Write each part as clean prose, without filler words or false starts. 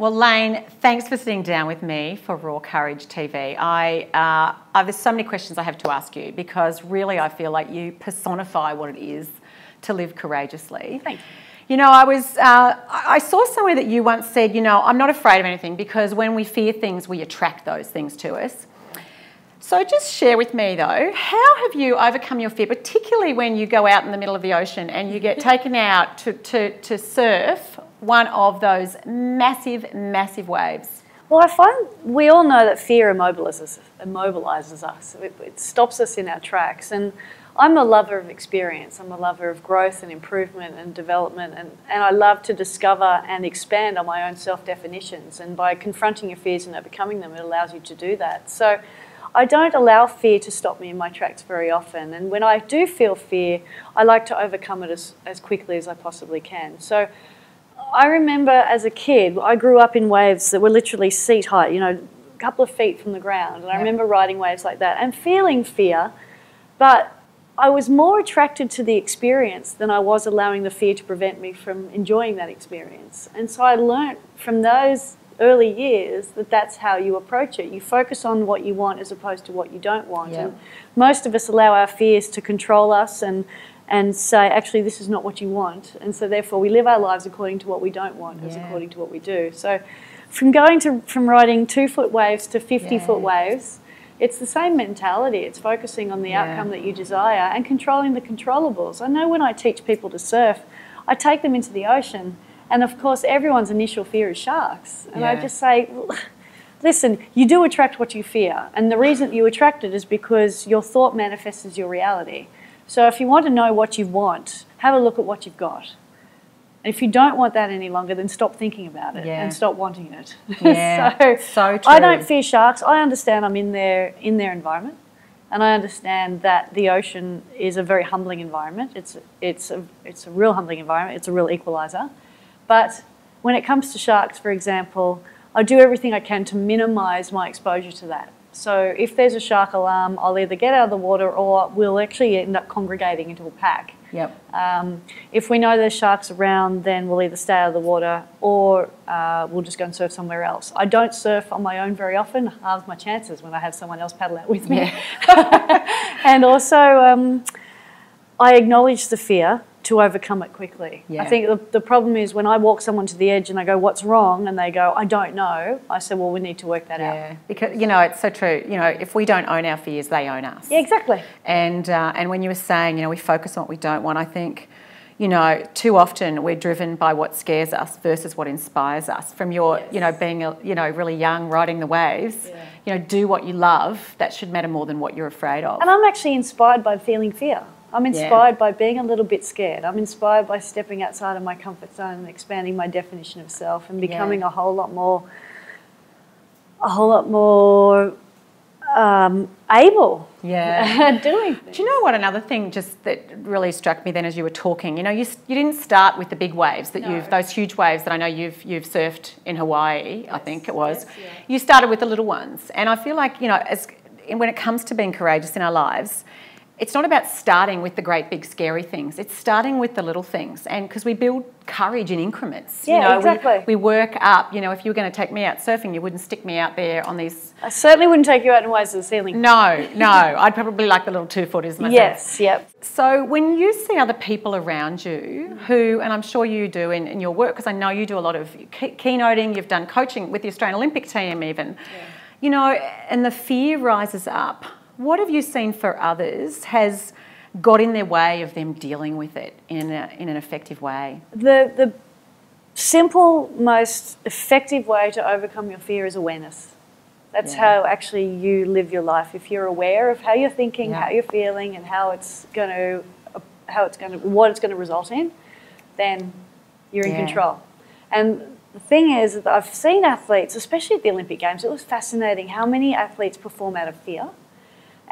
Well, Lane, thanks for sitting down with me for Raw Courage TV. There's so many questions I have to ask you because really I feel like you personify what it is to live courageously. Thanks. You know, I saw somewhere that you once said, you know, I'm not afraid of anything because when we fear things, we attract those things to us. So just share with me though, how have you overcome your fear, particularly when you go out in the middle of the ocean and you get taken out to surf one of those massive, massive waves? Well, I find we all know that fear immobilises us. It stops us in our tracks. And I'm a lover of experience. I'm a lover of growth and improvement and development. And I love to discover and expand on my own self-definitions. And by confronting your fears and overcoming them, it allows you to do that. So I don't allow fear to stop me in my tracks very often. And when I do feel fear, I like to overcome it as quickly as I possibly can. So I remember as a kid, I grew up in waves that were literally seat height, you know, a couple of feet from the ground. And I remember riding waves like that and feeling fear, but I was more attracted to the experience than I was allowing the fear to prevent me from enjoying that experience. And so I learnt from those early years that that's how you approach it. You focus on what you want as opposed to what you don't want. Yeah. And most of us allow our fears to control us and say, actually, this is not what you want. And so therefore we live our lives according to what we don't want as according to what we do. So from riding 2-foot waves to 50-foot waves, it's the same mentality. It's focusing on the outcome that you desire and controlling the controllables. I know when I teach people to surf, I take them into the ocean. And of course, everyone's initial fear is sharks. And I just say, listen, you do attract what you fear. And the reason you attract it is because your thought manifests as your reality. So if you want to know what you want, have a look at what you've got. And if you don't want that any longer, then stop thinking about it and stop wanting it. Yeah, so true. I don't fear sharks. I understand I'm in their environment. And I understand that the ocean is a very humbling environment. It's a real humbling environment. It's a real equalizer. But when it comes to sharks, for example, I do everything I can to minimise my exposure to that. So if there's a shark alarm, I'll either get out of the water or we'll actually end up congregating into a pack. Yep. If we know there's sharks around, then we'll either stay out of the water or we'll just go and surf somewhere else. I don't surf on my own very often. Halves my chances when I have someone else paddle out with me. Yeah. And also, I acknowledge the fear to overcome it quickly. Yeah. I think the problem is when I walk someone to the edge and I go, what's wrong? And they go, I don't know. I say, well, we need to work that out. Because, you know, it's so true. You know, if we don't own our fears, they own us. Yeah, exactly. And when you were saying, you know, we focus on what we don't want, I think, you know, too often we're driven by what scares us versus what inspires us. From your, you know, being, you know, really young, riding the waves, you know, do what you love. That should matter more than what you're afraid of. And I'm actually inspired by feeling fear. I'm inspired by being a little bit scared. I'm inspired by stepping outside of my comfort zone and expanding my definition of self and becoming a whole lot more able at doing things. Do you know what another thing just that really struck me then as you were talking? You know, you didn't start with the big waves that those huge waves that I know you've surfed in Hawaii, I think it was. Yes, yeah. You started with the little ones. And I feel like, you know, when it comes to being courageous in our lives, it's not about starting with the great big scary things. It's starting with the little things, and because we build courage in increments. Yeah, you know, exactly. We work up. You know, if you were going to take me out surfing, you wouldn't stick me out there on these. I certainly wouldn't take you out in waves to the ceiling. No, no. I'd probably like the little 2-footers myself. Yes, yep. So when you see other people around you who, and I'm sure you do in your work, because I know you do a lot of keynoting. You've done coaching with the Australian Olympic team, even. Yeah. You know, and the fear rises up. What have you seen for others has got in their way of them dealing with it in an effective way? The simple, most effective way to overcome your fear is awareness. That's how actually you live your life. If you're aware of how you're thinking, how you're feeling, and what it's going to result in, then you're in control. And the thing is that I've seen athletes, especially at the Olympic Games, it was fascinating how many athletes perform out of fear.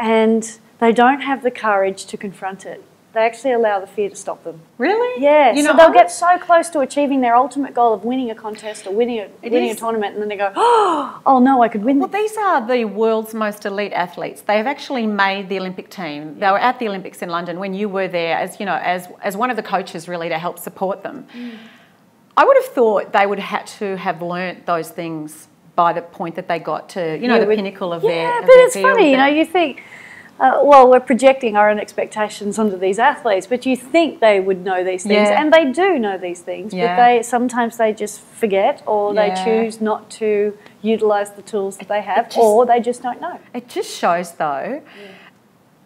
And they don't have the courage to confront it. They actually allow the fear to stop them. Really? Yeah. You know, so they'll get so close to achieving their ultimate goal of winning a contest or winning a tournament, and then they go, oh, no, I could win this. Well, these are the world's most elite athletes. They have actually made the Olympic team. They were at the Olympics in London when you were there as, you know, as one of the coaches really to help support them. I would have thought they would have had to have learnt those things by the point that they got to, you know, the pinnacle of their field. Yeah, but it's funny, you know, you think, well, we're projecting our own expectations onto these athletes, but you think they would know these things, and they do know these things, but sometimes they just forget, or they choose not to utilise the tools that they have, or they just don't know. It just shows, though,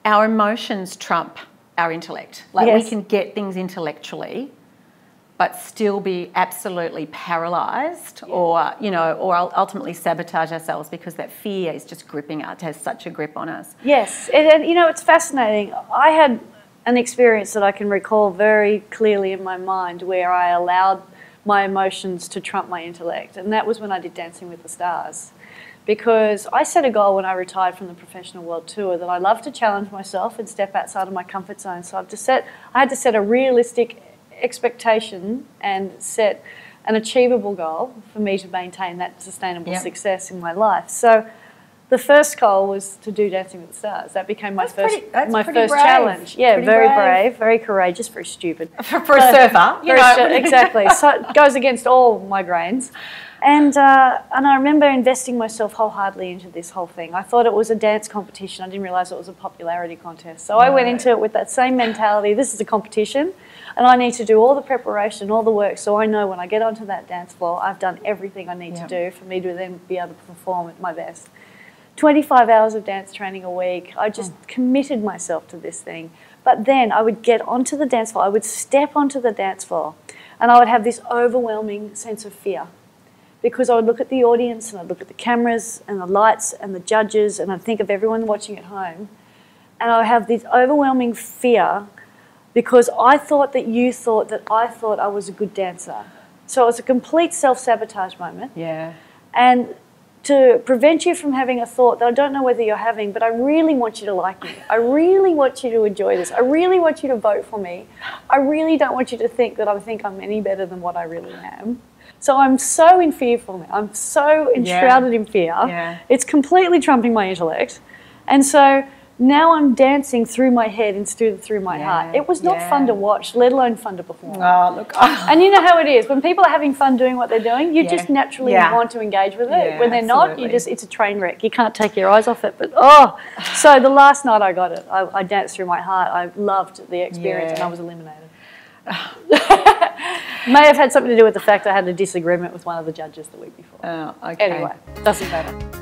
our emotions trump our intellect. Like, we can get things intellectually, but still be absolutely paralysed, or, you know, or ultimately sabotage ourselves because that fear is just gripping us, has such a grip on us. Yes, and you know, it's fascinating. I had an experience that I can recall very clearly in my mind where I allowed my emotions to trump my intellect, and that was when I did Dancing with the Stars, because I set a goal when I retired from the professional world tour that I love to challenge myself and step outside of my comfort zone. So I had to set a realistic expectation and set an achievable goal for me to maintain that sustainable success in my life. So the first goal was to do Dancing with the Stars. That became my first challenge. Yeah, very brave, very courageous, very stupid. For a surfer. You know. Exactly. So it goes against all my brains. And I remember investing myself wholeheartedly into this whole thing. I thought it was a dance competition. I didn't realise it was a popularity contest. So I went into it with that same mentality. This is a competition and I need to do all the preparation, all the work, so I know when I get onto that dance floor, I've done everything I need to do for me to then be able to perform at my best. 25 hours of dance training a week. I just committed myself to this thing. But then I would get onto the dance floor. I would step onto the dance floor and I would have this overwhelming sense of fear, because I would look at the audience and I'd look at the cameras and the lights and the judges, and I'd think of everyone watching at home, and I would have this overwhelming fear because I thought that you thought that I thought I was a good dancer. So it was a complete self-sabotage moment. Yeah. And to prevent you from having a thought that I don't know whether you're having, but I really want you to like me. I really want you to enjoy this. I really want you to vote for me. I really don't want you to think that I think I'm any better than what I really am. So I'm so in fear for me. I'm so enshrouded in fear. Yeah. It's completely trumping my intellect. And so now I'm dancing through my head instead of through my heart. It was not fun to watch, let alone fun to perform. Oh, look. And you know how it is. When people are having fun doing what they're doing, you just naturally want to engage with it. Yeah, when they're not, you just, it's a train wreck. You can't take your eyes off it. But, oh. So the last night I got it. I danced through my heart. I loved the experience and I was eliminated. May have had something to do with the fact I had a disagreement with one of the judges the week before. Oh, okay. Anyway, doesn't matter.